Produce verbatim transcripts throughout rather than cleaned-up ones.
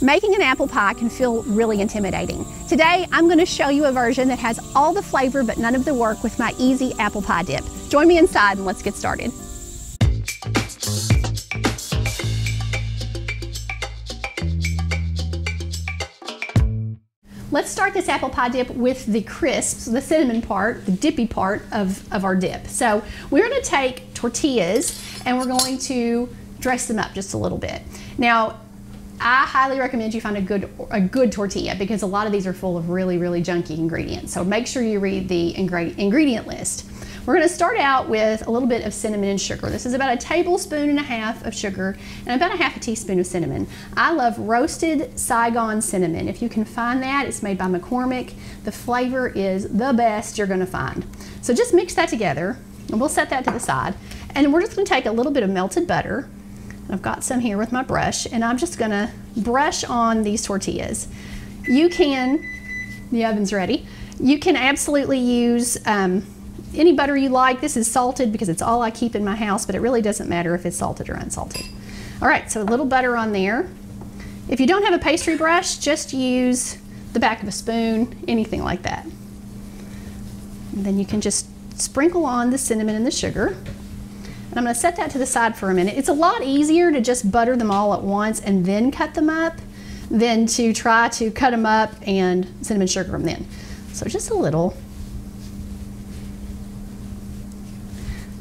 Making an apple pie can feel really intimidating. Today, I'm going to show you a version that has all the flavor but none of the work with my easy apple pie dip. Join me inside and let's get started. Let's start this apple pie dip with the crisps, the cinnamon part, the dippy part of, of our dip. So we're going to take tortillas and we're going to dress them up just a little bit. Now, I highly recommend you find a good a good tortilla because a lot of these are full of really, really junky ingredients. So make sure you read the ingredient ingredient list. We're going to start out with a little bit of cinnamon and sugar. This is about a tablespoon and a half of sugar and about a half a teaspoon of cinnamon. I love roasted Saigon cinnamon. If you can find that, it's made by McCormick. The flavor is the best you're going to find. So just mix that together and we'll set that to the side. And we're just going to take a little bit of melted butter. I've got some here with my brush, and I'm just gonna brush on these tortillas. You can, the oven's ready, you can absolutely use um, any butter you like. This is salted because it's all I keep in my house, but it really doesn't matter if it's salted or unsalted. All right, so a little butter on there. If you don't have a pastry brush, just use the back of a spoon, anything like that. And then you can just sprinkle on the cinnamon and the sugar. And I'm going to set that to the side for a minute. It's a lot easier to just butter them all at once and then cut them up than to try to cut them up and cinnamon sugar them then. So just a little.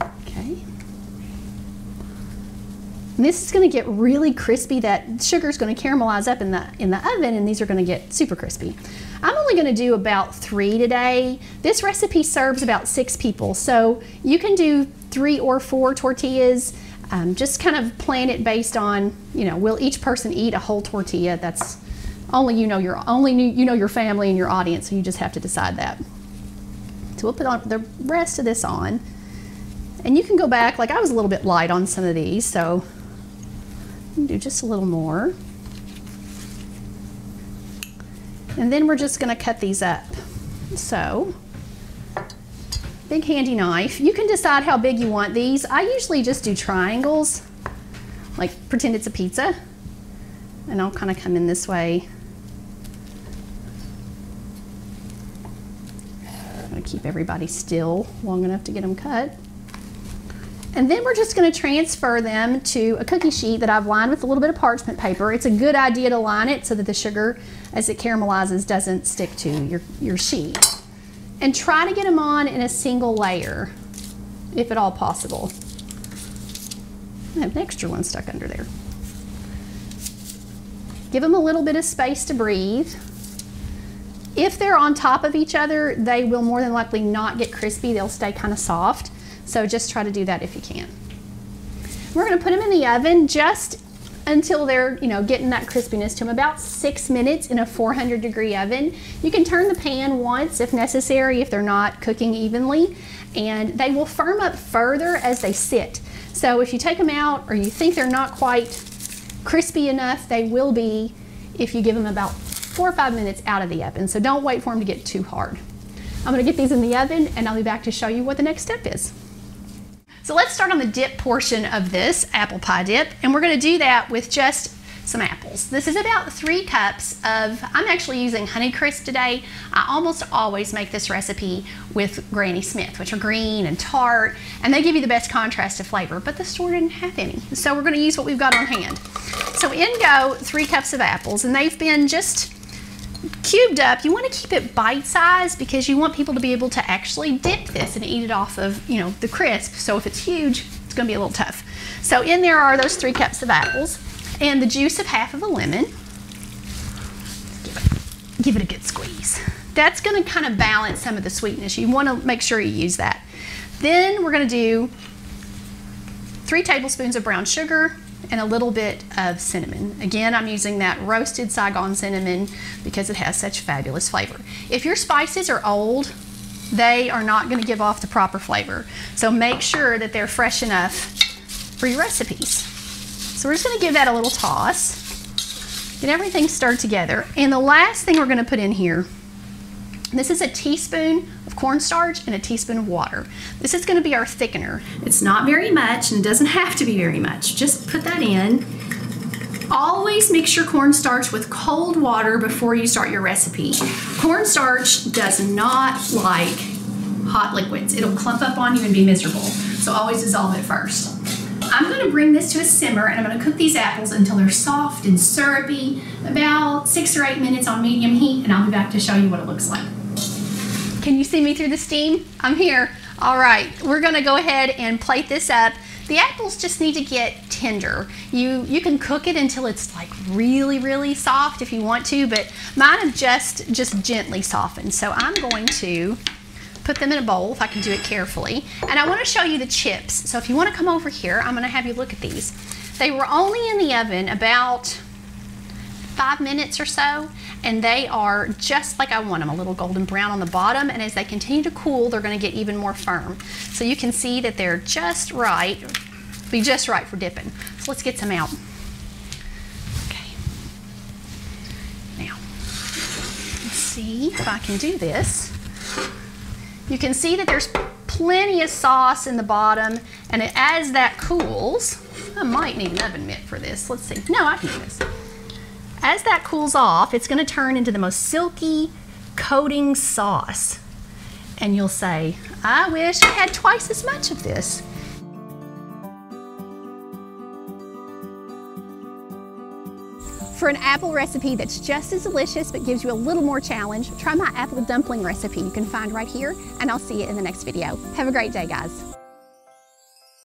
Okay. And this is going to get really crispy. That sugar is going to caramelize up in the, in the oven, and these are going to get super crispy. I'm only going to do about three today. This recipe serves about six people, so you can do three or four tortillas. Um, just kind of plan it based on, you know, will each person eat a whole tortilla? That's only you know your only you know your family and your audience, so you just have to decide that. So we'll put on the rest of this on, and you can go back. Like I was a little bit light on some of these, so you can do just a little more, and then we're just going to cut these up. So. Big handy knife. You can decide how big you want these. I usually just do triangles, like pretend it's a pizza, and I'll kind of come in this way. I'm going to keep everybody still long enough to get them cut. And then we're just going to transfer them to a cookie sheet that I've lined with a little bit of parchment paper. It's a good idea to line it so that the sugar, as it caramelizes, doesn't stick to your, your sheet. And try to get them on in a single layer, if at all possible. I have an extra one stuck under there. Give them a little bit of space to breathe. If they're on top of each other, they will more than likely not get crispy. They'll stay kind of soft. So just try to do that if you can. We're going to put them in the oven just until they're, you know, getting that crispiness to them, about six minutes in a four hundred degree oven. You can turn the pan once if necessary if they're not cooking evenly, and they will firm up further as they sit. So if you take them out or you think they're not quite crispy enough, they will be if you give them about four or five minutes out of the oven. So don't wait for them to get too hard. I'm gonna get these in the oven and I'll be back to show you what the next step is. So let's start on the dip portion of this apple pie dip, and we're going to do that with just some apples. This is about three cups of, I'm actually using Honeycrisp today. I almost always make this recipe with Granny Smith, which are green and tart, and they give you the best contrast of flavor, but the store didn't have any. So we're going to use what we've got on hand. So in go three cups of apples, and they've been just cubed up. You want to keep it bite-sized because you want people to be able to actually dip this and eat it off of, you know, the crisp. So if it's huge, it's going to be a little tough. So in there are those three cups of apples and the juice of half of a lemon. Give it, give it a good squeeze. That's going to kind of balance some of the sweetness. You want to make sure you use that. Then we're going to do three tablespoons of brown sugar and a little bit of cinnamon. Again, I'm using that roasted Saigon cinnamon because it has such fabulous flavor. If your spices are old, they are not going to give off the proper flavor. So make sure that they're fresh enough for your recipes. So we're just going to give that a little toss. Get everything stirred together. And the last thing we're going to put in here, this is a teaspoon of cornstarch and a teaspoon of water. This is going to be our thickener. It's not very much, and it doesn't have to be very much. Just put that in Always mix your cornstarch with cold water before you start your recipe. Cornstarch does not like hot liquids. It'll clump up on you and be miserable. So always dissolve it first. I'm going to bring this to a simmer, and I'm going to cook these apples until they're soft and syrupy, about six or eight minutes on medium heat, and I'll be back to show you what it looks like. Can you see me through the steam? I'm here. All right, we're going to go ahead and plate this up. The apples just need to get tender. You, you can cook it until it's like really, really soft if you want to, but mine have just, just gently softened. So I'm going to put them in a bowl if I can do it carefully. And I want to show you the chips. So if you want to come over here, I'm going to have you look at these. They were only in the oven about five minutes or so, and they are just like I want them, a little golden brown on the bottom, and as they continue to cool, they're going to get even more firm. So you can see that they're just right, be just right for dipping. So let's get some out. Okay. Now, let's see if I can do this. You can see that there's plenty of sauce in the bottom, and it, as that cools, I might need an oven mitt for this. Let's see. No, I can do this. As that cools off, it's going to turn into the most silky coating sauce. And you'll say, I wish I had twice as much of this. For an apple recipe that's just as delicious but gives you a little more challenge, try my apple dumpling recipe you can find right here, and I'll see you in the next video. Have a great day, guys.